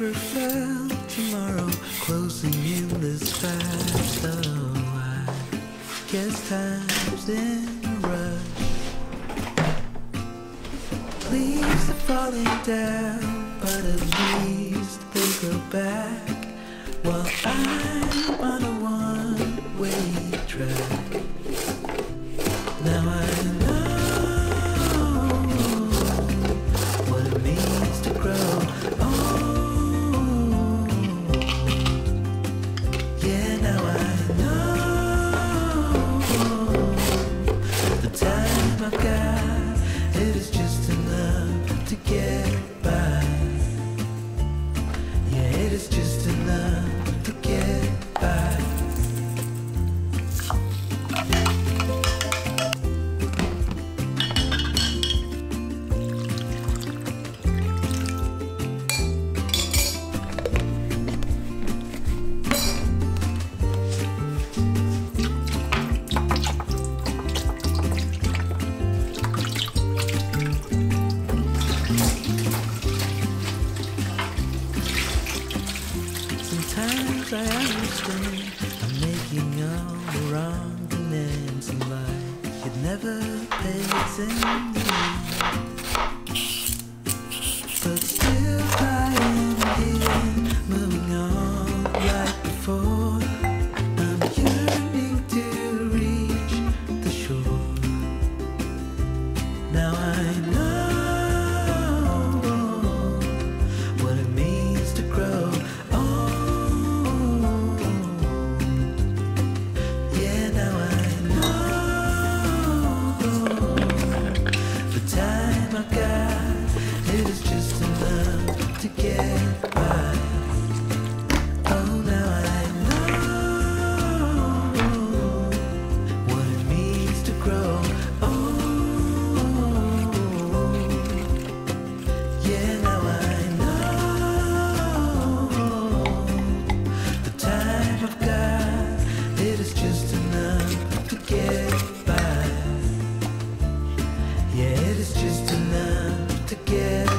never felt tomorrow closing in this fast. Oh, I guess time's in a rush. Leaves are falling down, but at least they grow back, while I'm on a one-way track. Now I know what it means to grow. Oh, yeah, now I know the time I've got, it is just enough to get by. Yeah, it is just enough to get by. Sometimes I understand I'm making all the wrong demands in life. It never pays in the end. But still I am here, moving on like before. I'm yearning to reach the shore. Now I know what it means to grow. To get by. Oh, now I know what it means to grow. Oh, yeah, now I know the time I've got, it is just enough to get by. Yeah, it is just enough to get by.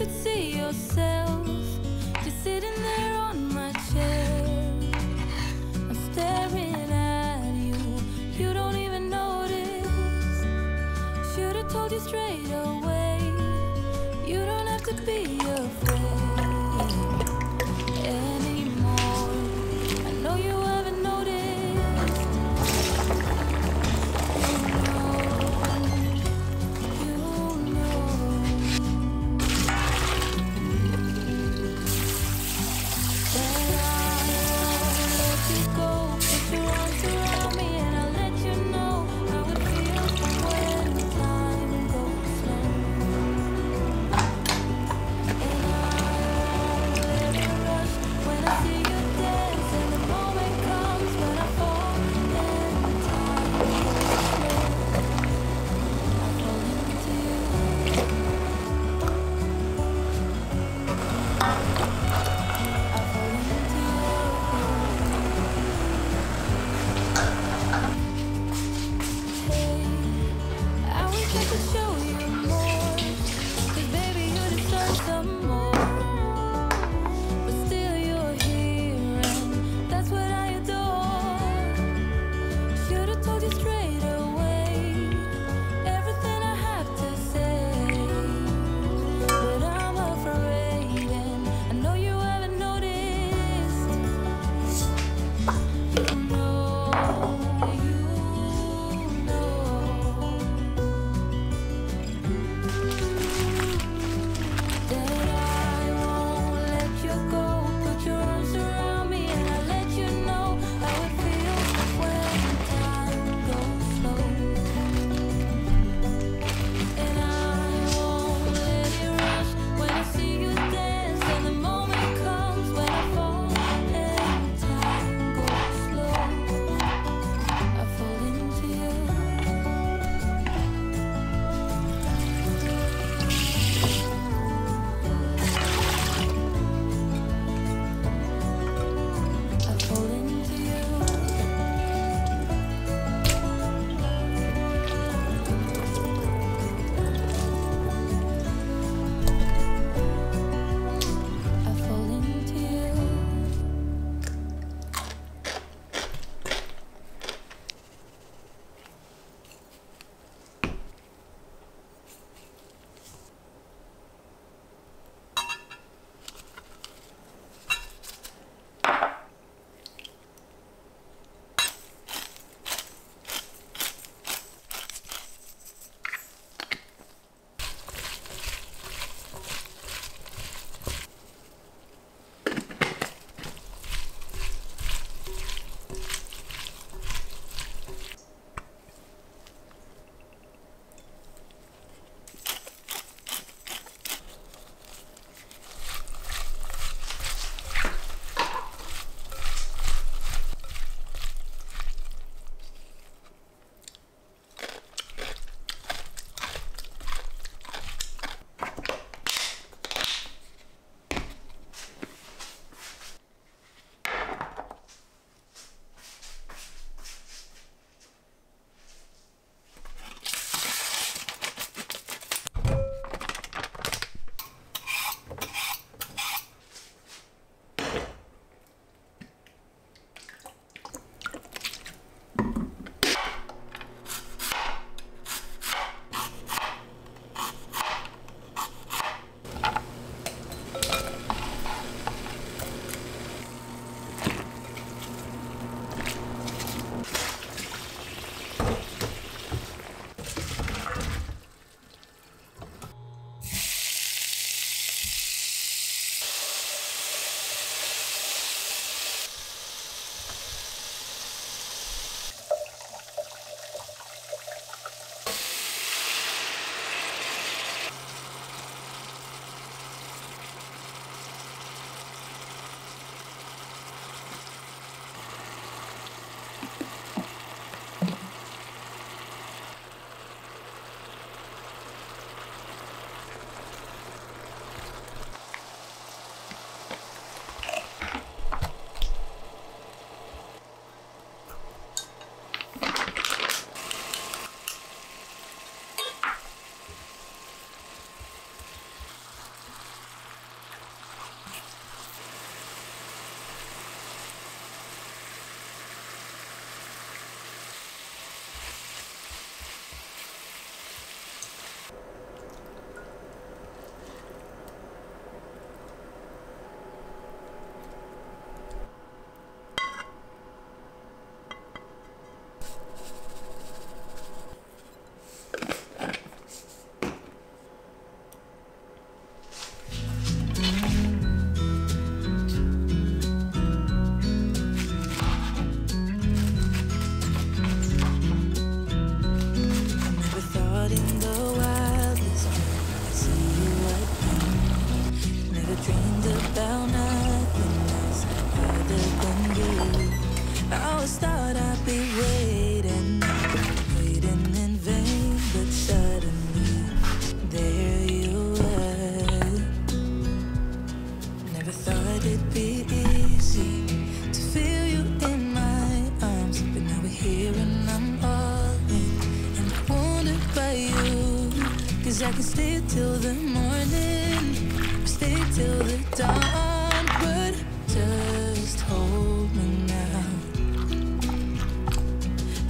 could see yourself just sitting there on my chair. I'm staring at you, you don't even notice. Should have told you straight away, you don't have to be afraid anymore. I know you haven't noticed. You know that I'll let you go. Put your arms around me and I'll let you know how it feels when the time goes slow. And I'll never rush when I see you dance, and the moment comes when I fall, and the time goes slow. I fall into you. I fall into you. Hey, I wish I could show you more, 'cause baby you deserve some more. But still you're here, and that's what I adore. Should've told you straight away everything I have to say, but I'm afraid, and I know you haven't noticed. You know that I won't let you go. Put your arms around me and I'll let you know how it feels when the time goes slow. And I won't let it rush when I see you dance, and the moment comes when I fall, and the time goes slow. I fall into you. I fall into you. I fall into you. 'Cause I can stay till the morning, stay till the dawn, but just hold me now.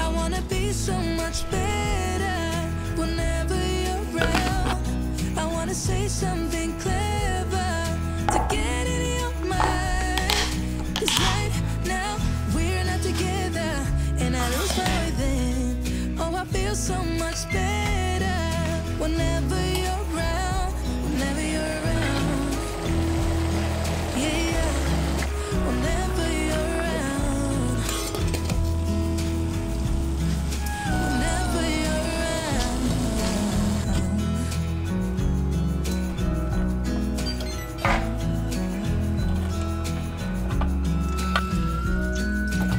I wanna be so much better whenever you're around. I wanna say something clever to get in your mind. 'Cause right now we're not together, and I lose my way then. Oh, I feel so much better whenever you're around, whenever you're around. Yeah, yeah, whenever you're around, whenever you're around.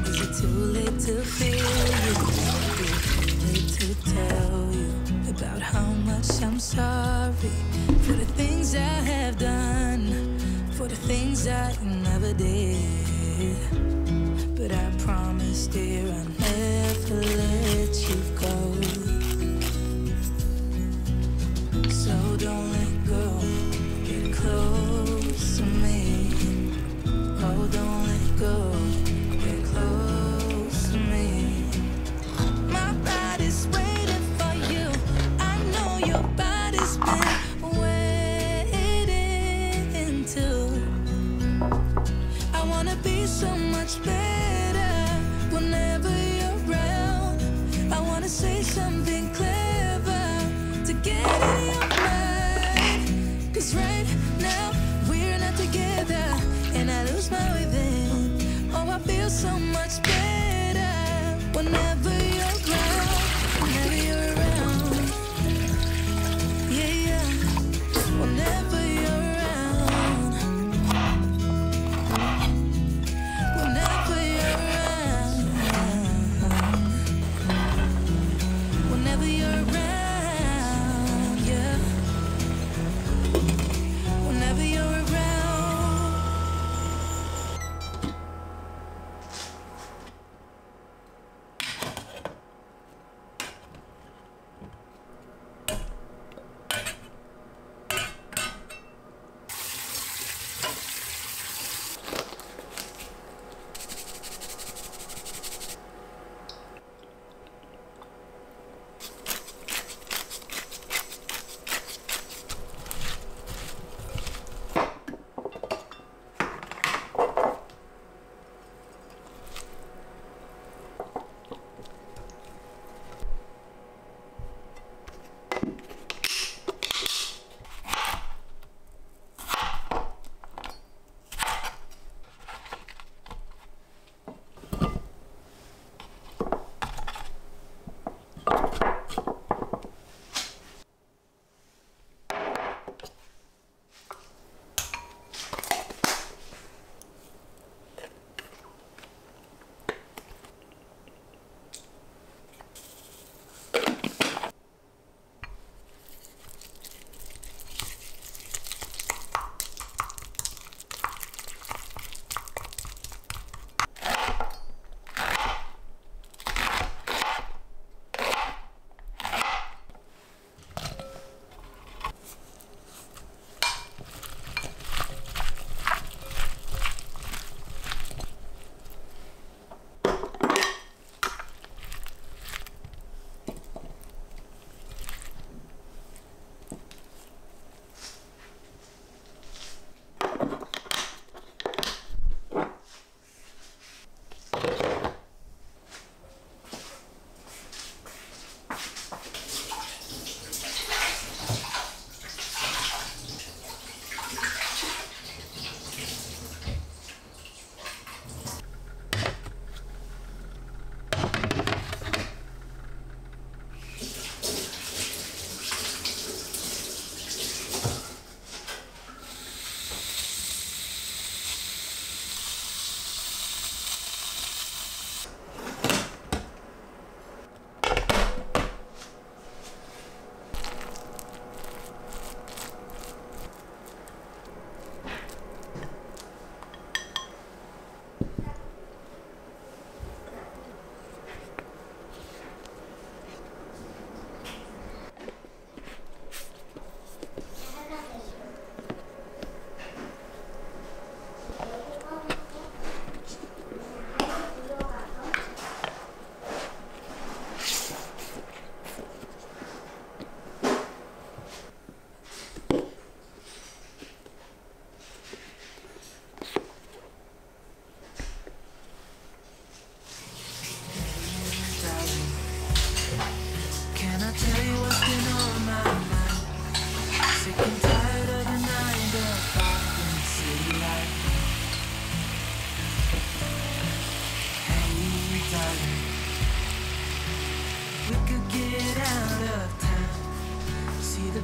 Is it too late to feel you? Is it too late to tell you about how much I'm sorry for the things I have done, for the things I never did? But I promise, dear, I'll never let you go. So don't let go, get close to me. Oh, don't let go, get close to me. My body's waiting for you. Your body's been waiting too. I wanna be so much better whenever you're around.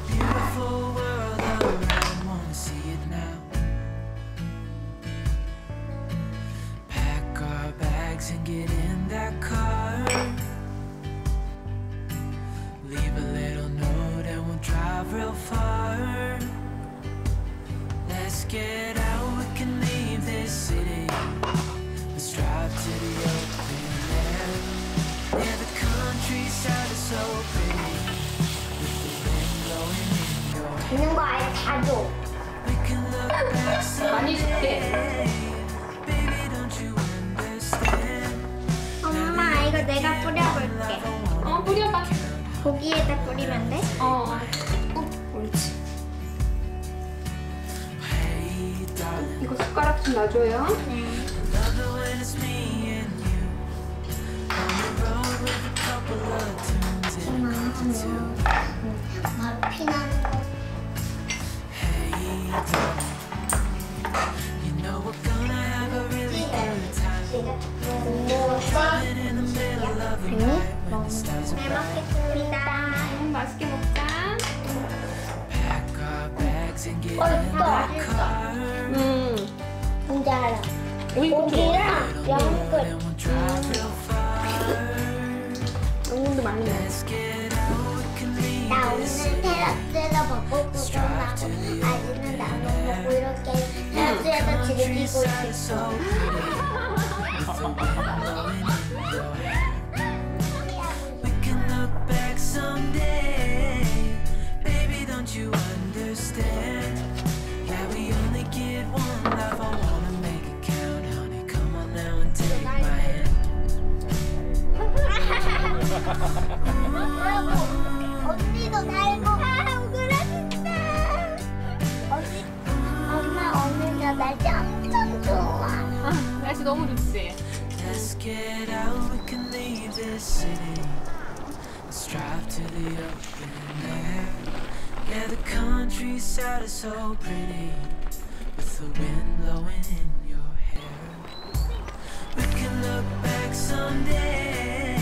beautiful world around, wanna see it now. Pack our bags and get in that car. Leave a little note and we'll drive real far. Let's get out, we can leave this city. Let's drive to the open air. Yeah, the countryside is so pretty. 주는 거 아예 다 줘. 많이 줄게. 엄마, 이거 내가 뿌려볼게. 어, 뿌려봐. 고기에다 뿌리면 돼? 어. 옳지. 이거 숟가락 좀 놔줘요. 엄마, 피나는 거. 잘 먹겠습니다. 맛있게 먹자. 맛있다. 뭔지 알아. 고기랑 양끝. 양념도 많이 넣어. 나 오늘 테라스에서 먹고 구경하고 아이는 나눠 먹고 이렇게 테라스에서 즐기고 있어. 언니도 달고. 아, 오그라진다. 엄마, 오늘 저 날씨 엄청 좋아. 아, 날씨 너무 좋지. Let's get out, we can leave this city. Let's drive to the open air. Yeah, the countryside is so pretty. With the wind blowing in your hair. We can look back someday.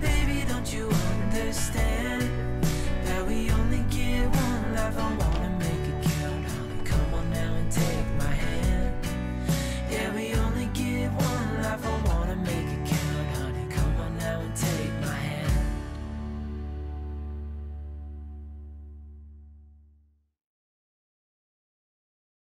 Baby, don't you understand?